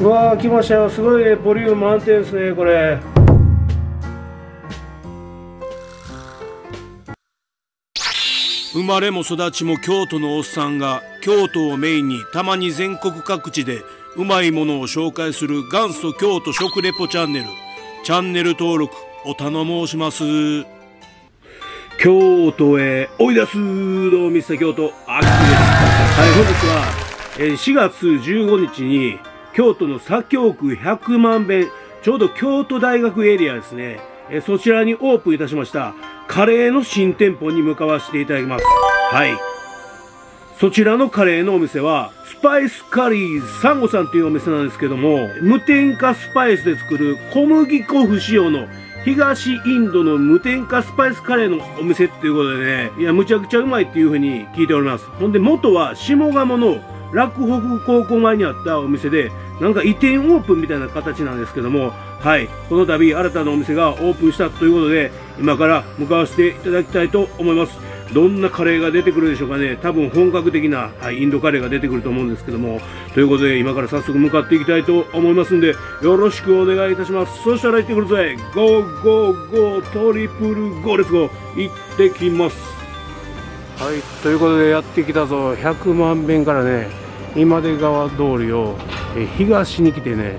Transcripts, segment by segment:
うわー、来ましたよ。すごいね、ボリューム満点ですね、これ。生まれも育ちも京都のおっさんが、京都をメインにたまに全国各地でうまいものを紹介する元祖京都食レポチャンネル。チャンネル登録お頼申します。京都へ追い出す。どうもミスター京都アキです。はい、本日は4月15日に京都の左京区百万遍、ちょうど京都大学エリアですね、そちらにオープンいたしましたカレーの新店舗に向かわせていただきます。はい、そちらのカレーのお店はスパイスカリーサンゴさんというお店なんですけども、無添加スパイスで作る小麦粉不使用の東インドの無添加スパイスカレーのお店っていうことでね、いや、むちゃくちゃうまいっていうふうに聞いております。ほんで元は下鴨の洛北高校前にあったお店で、なんか移転オープンみたいな形なんですけども、はい、この度新たなお店がオープンしたということで、今から向かわせていただきたいと思います。どんなカレーが出てくるでしょうかね。多分本格的な、はい、インドカレーが出てくると思うんですけども、ということで今から早速向かっていきたいと思いますんで、よろしくお願いいたします。そしたら行ってくるぜ。ゴーゴーゴー、トリプルゴーレスゴー。行ってきます。はい、ということでやってきたぞ100万遍からね、今出川通りを東に来てね、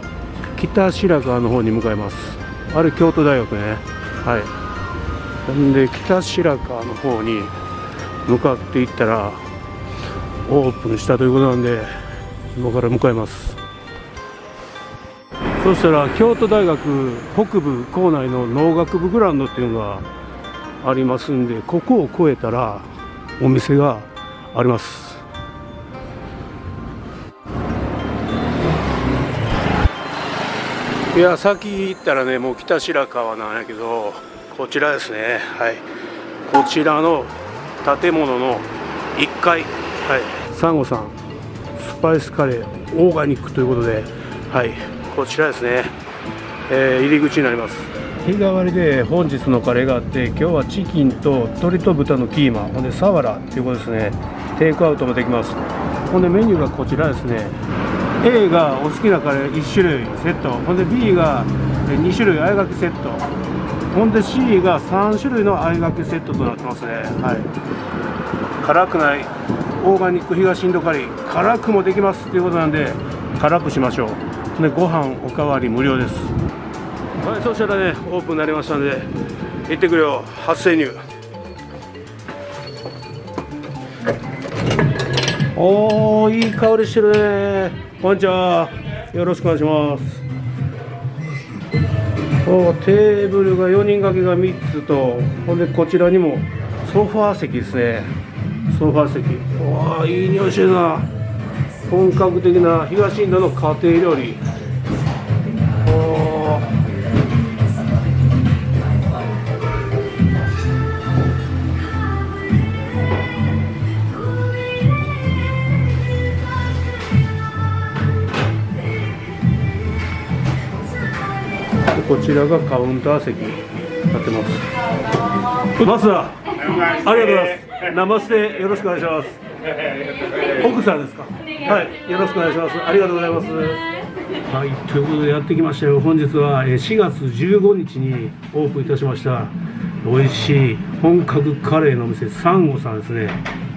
北白川の方に向かいます。あれ京都大学ね。はい、なんで北白川の方に向かっていったらオープンしたということなんで、今から向かいます。そしたら京都大学北部構内の農学部グラウンドっていうのがありますんで、ここを越えたらお店があります。いや、先行ったらね、もう北白川なんやけど、こちらですね。はい、こちらの建物の1階、はい、サンゴさんスパイスカレーオーガニックということで、はい、こちらですね、入り口になります。日替わりで本日のカレーがあって、今日はチキンと鶏と豚のキーマ、ほんでサワラっていうことですね。テイクアウトもできます。ほんでメニューがこちらですね。 A がお好きなカレー1種類セット、ほんで B が2種類あえがけセット、ほんで C が3種類のあえがけセットとなってますね。はい、辛くないオーガニック東インドカレー、辛くもできますということなんで辛くしましょう。でご飯おかわり無料です。はい、そしたらねオープンになりましたんで行ってくるよ。初潜入。おー、いい香りしてるね。こんにちは、よろしくお願いします。おテーブルが4人掛けが3つと、ほんでこちらにもソファー席ですね。ソファー席、わあ、いい匂いしてるな。本格的な東インドの家庭料理。おこちらがカウンター席になってます。マスター、ありがとうございます。ナマステ、よろしくお願いします。奥さんですか。はい、よろしくお願いします。ありがとうございます。はい、ということでやってきましたよ。本日は4月15日にオープンいたしました。美味しい本格カレーのお店サンゴさんですね。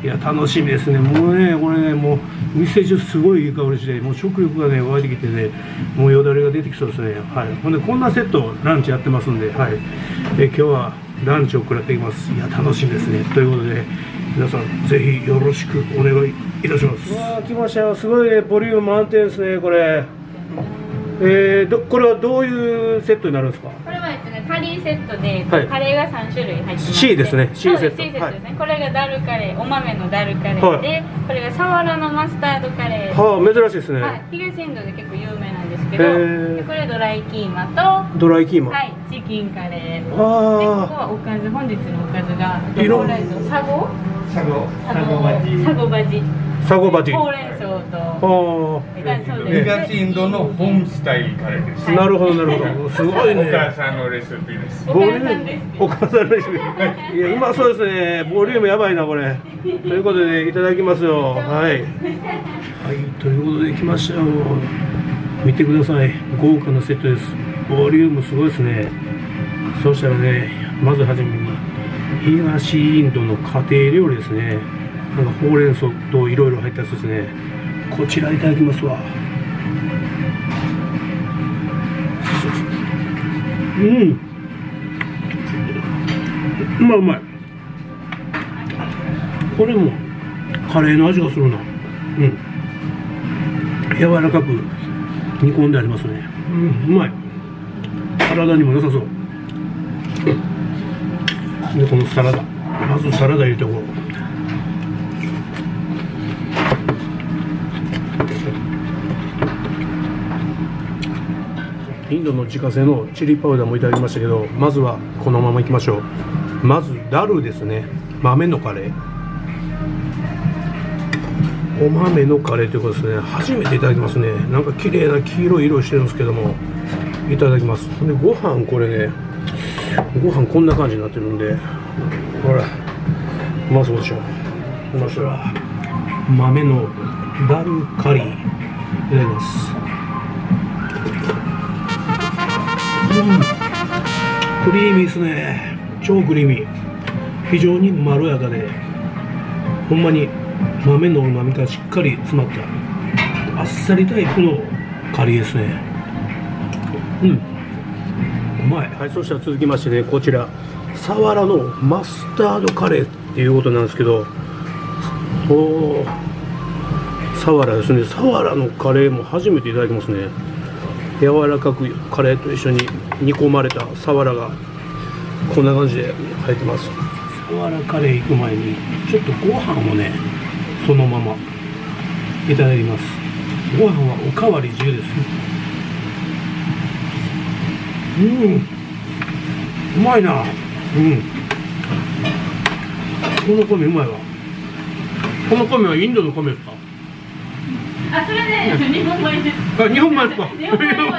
いや、楽しみですね。もうね、これね、もう店中すごいいい香りして、もう食欲がね湧いてきてね、もうよだれが出てきそうですね。はい。ほんでこんなセットランチやってますんで、はい。今日はランチを食らっていきます。いや、楽しみですね。ということで皆さんぜひよろしくお願いいたします。わあ、来ましたよ。すごいね、ボリューム満点ですね、これ。これはどういうセットになるんですか？これはですね、カリーセットで、はい、カレーが3種類入ってます。 C ですね、 C セットですね、はい、これがダルカレー、お豆のダルカレーで、はい、これがサワラのマスタードカレー。はあ、珍しいですね、はい、東インドで結構有名なんですけど、でこれドライキーマと、ドライキーマ、はい、チキンカレーで、ここはおかず、本日のおかずがローライズのサゴサゴバジ、ほうれん草と東インドのホームスタイルカレーです。なるほどなるほど、すごいね。お母さんのレシピです。お母さんのレシピ。いや、今そうですね、ボリュームやばいなこれ。ということでいただきますよ。はい、はい、ということで来ましたよ。見てください、豪華なセットです。ボリュームすごいですね。そしたらね、まずはじめに東インドの家庭料理ですね。なんかほうれん草といろいろ入ったやつですね。こちらいただきますわ。うん、まあうまい。これもカレーの味がするな。うん、柔らかく煮込んでありますね。うん、うまい。体にも良さそう。で、このサラダ、まずサラダ入れておこう。インドの自家製のチリパウダーもいただきましたけど、まずはこのままいきましょう。まずダルですね。豆のカレー、お豆のカレーということですね。初めていただきますね。なんか綺麗な黄色い色してるんですけども、いただきます。で、ご飯、これね、ご飯こんな感じになってるんで、ほら、うまそうでしょ。うまそうだ。豆のダルカリーいただきます。クリーミーですね。超クリーミー。非常にまろやかで、ほんまに豆のうまみがしっかり詰まった、あっさりタイプのカリーですね。うん、うまい。はい、そしたら続きましてね、こちらサワラのマスタードカレーっていうことなんですけど、おサワラですね。サワラのカレーも初めていただきますね。柔らかくカレーと一緒に煮込まれたサワラがこんな感じで入ってます。サワラカレー行く前にちょっとご飯をね、そのままいただきます。ご飯はおかわり自由です。うん、うまいな。うん、この米うまいわ。この米はインドの米ですか？あ、それね、日本米です。あ、日本米ですか。日本米はインドのター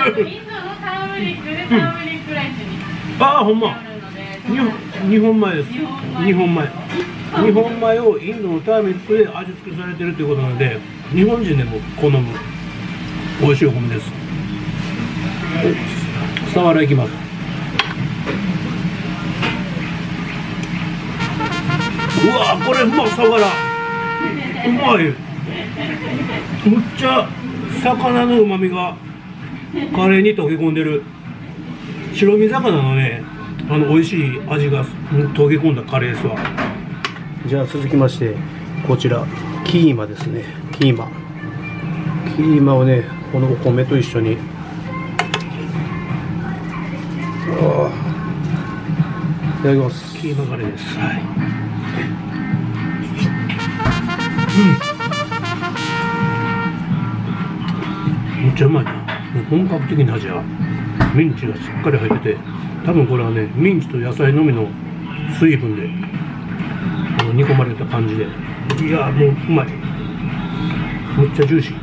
メリックで、ターメリックライスに。ああ、ほんま。日本米です。日本米。日本米をインドのターメリックで味付けされてるということなので、日本人でも好む美味しいお米です。サワラいきます。うわ、これうまい、サワラ。うまい。むっちゃ魚のうまみがカレーに溶け込んでる。白身魚のね、美味しい味が溶け込んだカレーですわ。じゃあ続きまして、こちらキーマですね。キーマをね、このお米と一緒に、いただきます。キーマカレーです。はい。うん、めっちゃうまいな。本格的な味や。ミンチがしっかり入ってて、多分これはね、ミンチと野菜のみの水分で煮込まれた感じで、いやー、もううまい。めっちゃジューシ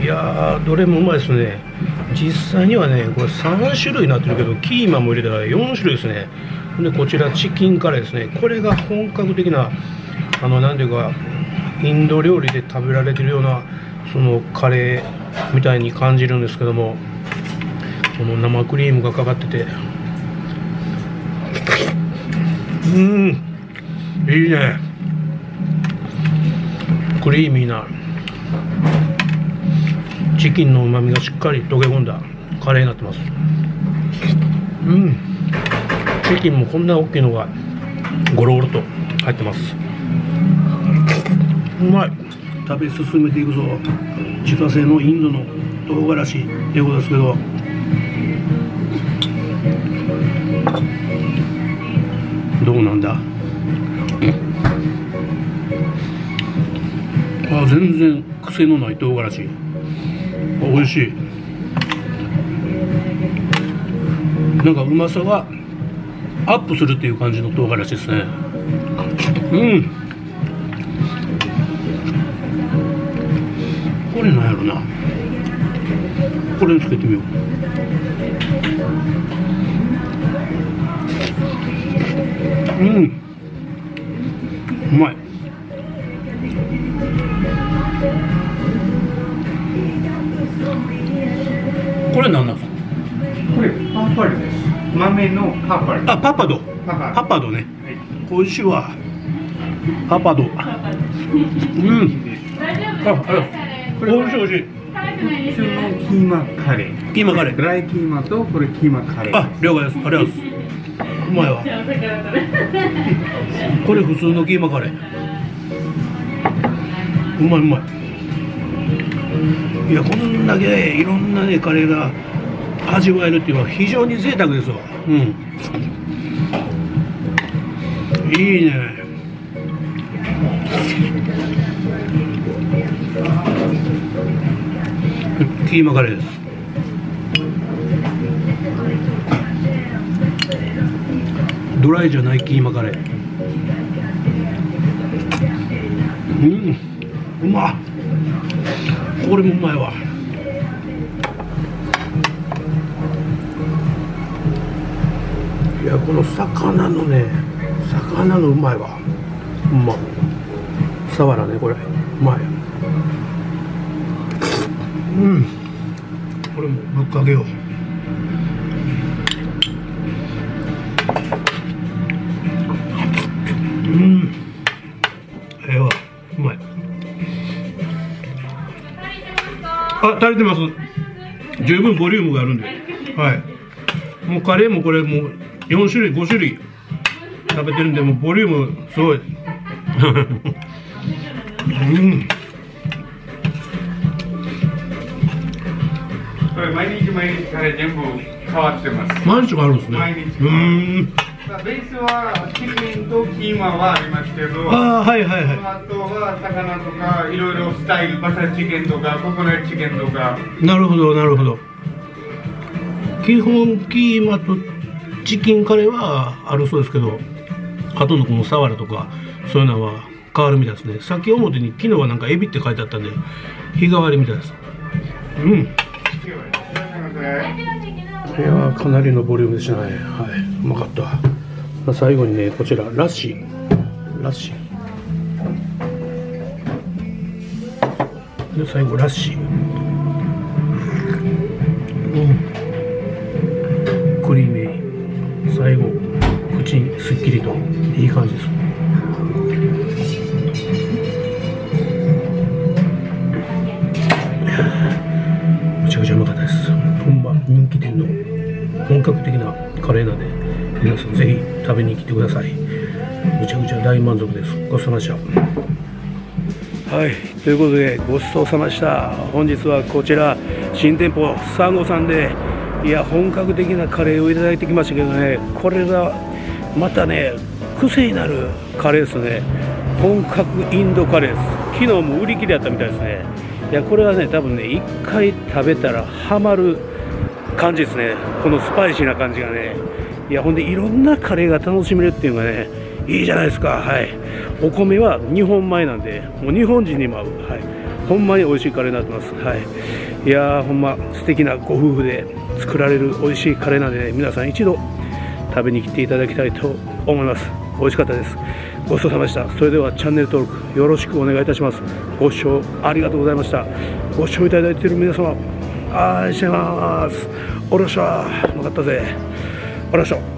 ー。いやー、どれもうまいですね。実際にはね、これ3種類になってるけど、キーマも入れたら4種類ですね。で、こちらチキンカレーですね。これが本格的な、なんていうか、インド料理で食べられてるようなそのカレーみたいに感じるんですけども、この生クリームがかかってて、うん、いいね。クリーミーなチキンのうまみがしっかり溶け込んだカレーになってます。うん、チキンもこんな大きいのがゴロゴロと入ってます。うまい。食べ進めていくぞ。自家製のインドの唐辛子っていうことですけど、どうなんだ。あ、全然癖のない唐辛子。美味しい。なんかうまさがアップするっていう感じの唐辛子ですね。うん、これなんやろな。これにつけてみよう。うん。うまい。これは何なんですか？これパパドです。豆のパパド。あ、パパド。パパドね。美味しいわ。パパド。うん。これ美味しい美味しい。普通のキーマカレー。キーマカレー。ドライキーマとこれキーマカレー。あ、了解です。ありがとうございます。うまいわ。これ普通のキーマカレー。うまいうまい。いや、こんだけいろんなねカレーが味わえるっていうのは非常に贅沢ですわ。うん、いいね。キーマカレーです。ドライじゃないキーマカレー。うん、うまっ。これもうまいわ。いや、この魚のね、魚のうまいわ。うまっ。サワラね、これうまい。うん、これもぶっかけよう。うん、ええわ。うまい。あ、足りてます。十分ボリュームがあるんで。はい。もうカレーもこれもう4種類5種類食べてるんで、もうボリュームすごい。うん。これ毎日毎日カレー全部変わってます。毎日変わるんですね。毎日。うん。ベースはチキンとキーマはありますけど、あ、はいはいはい。あとは魚とかいろいろスタイル、バターチキンとかココナッツチキンとか。なるほどなるほど。基本キーマとチキンカレーはあるそうですけど、あとのこのサワラとかそういうのは変わるみたいですね。先表に昨日はなんかエビって書いてあったんで日替わりみたいです。うん、これはかなりのボリュームでしたね。はい、うまかった。最後にね、こちらラッシー、ラッシーで最後ラッシー、うん、クリーミー、最後口にすっきりといい感じです。めちゃくちゃうまかったです。本場人気店の本格的なカレーなんで、皆さんぜひ食べに来てください。むちゃくちゃ大満足です。ごちそうさまでした。はい、ということでごちそうさまでした。本日はこちら新店舗353さんで、いや本格的なカレーをいただいてきましたけどね、これがまたね癖になるカレーですね。本格インドカレーです。昨日も売り切れだったみたいですね。いや、これはね多分ね1回食べたらハマる感じですね。このスパイシーな感じがね、いや、ほんでいろんなカレーが楽しめるっていうのがねいいじゃないですか。はい、お米は日本米なんで、もう日本人にも合う、はい、ほんまに美味しいカレーになってます。はい、いやー、ほんま素敵なご夫婦で作られる美味しいカレーなんで、ね、皆さん一度食べに来ていただきたいと思います。美味しかったです。ごちそうさまでした。それではチャンネル登録よろしくお願いいたします。ご視聴ありがとうございました。ご視聴いただいている皆様、愛してます。おろしゃー、分かったぜ。ありがとうございました。